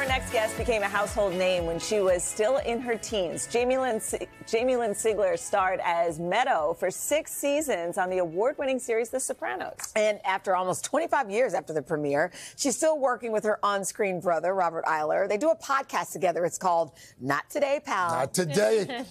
Our next guest became a household name when she was still in her teens. Jamie Lynn Sigler starred as Meadow for 6 seasons on the award-winning series The Sopranos. And after almost 25 years after the premiere, she's still working with her on-screen brother, Robert Iler. They do a podcast together. It's called Not Today, Pal. Not Today.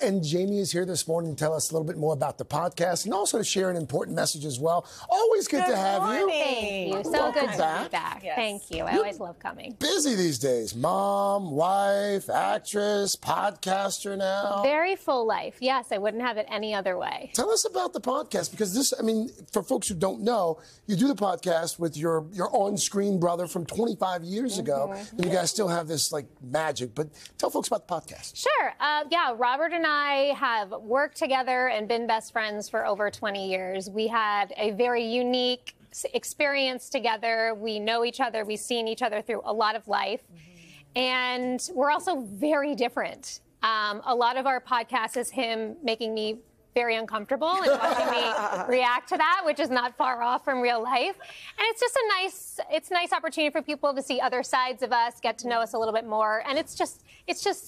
And Jamie is here this morning to tell us a little bit more about the podcast and also to share an important message as well. Always good to have you. Thank you. So good to be back. Yes. Thank you. I always love coming. Busy these days. Mom, wife, actress, podcaster now. Very full life. Yes, I wouldn't have it any other way. Tell us about the podcast, because this, I mean, for folks who don't know, you do the podcast with your on-screen brother from 25 years ago, and you guys still have this, like, magic. But tell folks about the podcast. Sure. Yeah, Robert and I have worked together and been best friends for over 20 years. We had a very unique experience together. We know each other. We've seen each other through a lot of life. And we're also very different. A lot of our podcast is him making me very uncomfortable and watching me react to that, which is not far off from real life. And it's just a nice opportunity for people to see other sides of us, get to know us a little bit more. And it's just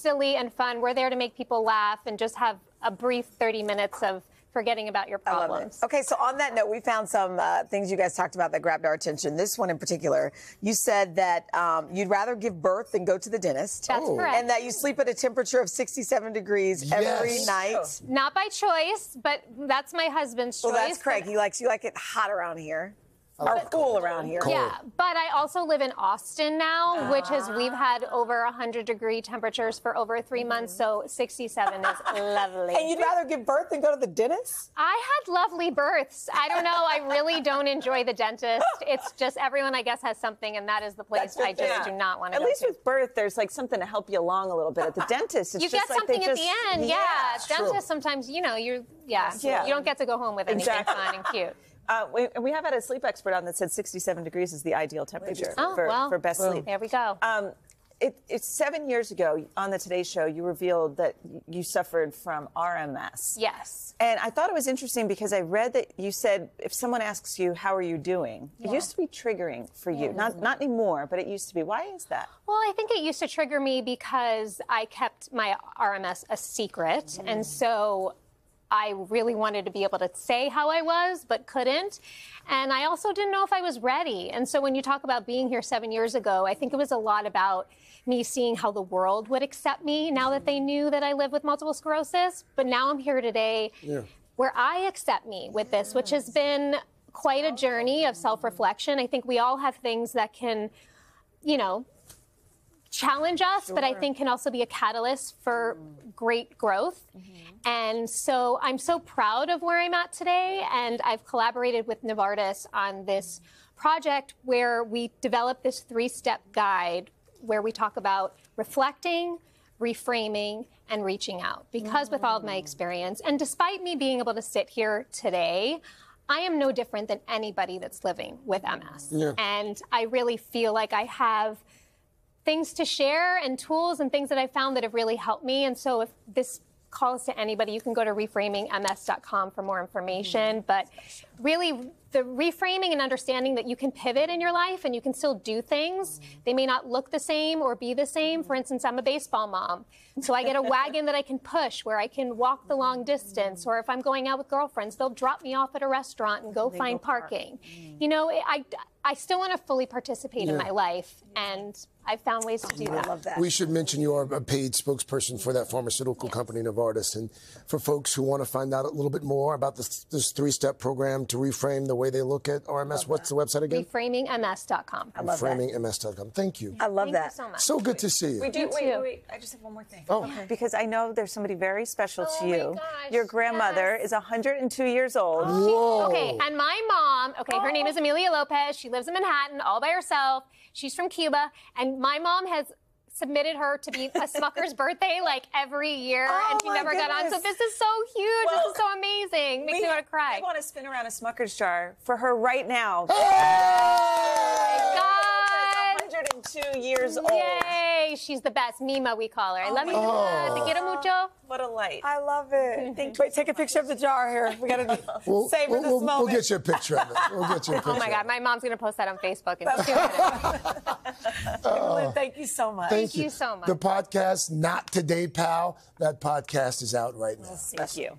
silly and fun. We're there to make people laugh and just have a brief 30 minutes of forgetting about your problems. Okay, so on that note, we found some things you guys talked about that grabbed our attention. This one in particular, you said that you'd rather give birth than go to the dentist. That's correct. And that you sleep at a temperature of 67 degrees every night. Oh. Not by choice, but that's my husband's choice. Well, that's correct. He likes, you like it hot around here. Or cool around here. Cold. Yeah, but I also live in Austin now, which is, we've had over 100-degree temperatures for over 3 months, so 67 is lovely. And you'd rather give birth than go to the dentist? I had lovely births. I don't know. I really don't enjoy the dentist. It's just everyone, I guess, has something, and that is the place I just do not want to go to. At least with birth, there's, like, something to help you along a little bit. At the dentist, it's just like you get something at the end, yeah. Dentists, sometimes, you know, you don't get to go home with anything fun and cute. We have had a sleep expert on that said 67 degrees is the ideal temperature for best sleep. There we go. It's 7 years ago on the Today Show, you revealed that you suffered from RMS. Yes. And I thought it was interesting because I read that you said if someone asks you, how are you doing? It used to be triggering for you. Not anymore, but it used to be. Why is that? Well, I think it used to trigger me because I kept my RMS a secret. And so I really wanted to be able to say how I was, but couldn't. And I also didn't know if I was ready. And so when you talk about being here 7 years ago, I think it was a lot about me seeing how the world would accept me now that they knew that I live with multiple sclerosis. But now I'm here today where I accept me with this, which has been quite a journey of self-reflection. I think we all have things that can, you know, challenge us, but I think can also be a catalyst for great growth. And so I'm so proud of where I'm at today, and I've collaborated with Novartis on this project where we developed this 3-step guide where we talk about reflecting, reframing, and reaching out. Because with all of my experience, and despite me being able to sit here today, I am no different than anybody that's living with MS. And I really feel like I have things to share and tools and things that I found that have really helped me. And so if this calls to anybody, you can go to ReframingMS.com for more information. But really, the reframing and understanding that you can pivot in your life and you can still do things. They may not look the same or be the same. For instance, I'm a baseball mom. So I get a wagon that I can push where I can walk the long distance. Or if I'm going out with girlfriends, they'll drop me off at a restaurant and go find parking. You know, I still want to fully participate in my life, and I've found ways to do that. I love that. We should mention you are a paid spokesperson for that pharmaceutical company, Novartis. And for folks who want to find out a little bit more about this 3-step program to reframe the way they look at RMS, what's the website again? ReframingMS.com. I love that. ReframingMS.com. Thank you. I love that. Thank you so much. So good to see you. Wait, I just have one more thing. Oh. Okay. Because I know there's somebody very special to you. My gosh, your grandmother is 102 years old. Whoa. Okay, and my mom, her name is Amelia Lopez. She lives in Manhattan all by herself. She's from Cuba, and my mom has submitted her to be a Smucker's birthday like every year, and she never got on. So this is so huge. Well, this is so amazing. Makes me want to cry. I want to spin around a Smucker's jar for her right now. Hey! Oh my God. That's 102 years old. Yay! She's the best. Mima, we call her. I love you, Mima. Te quiero mucho. What a light. I love it. Wait, take a picture of the jar here. We got to savor this moment. We'll get you a picture of it. We'll get you a picture. Oh my God, my mom's going to post that on Facebook in 2 minutes. Lynn, thank you so much. Thank you so much. The podcast, Not Today, Pal, that podcast is out right now. Thank you.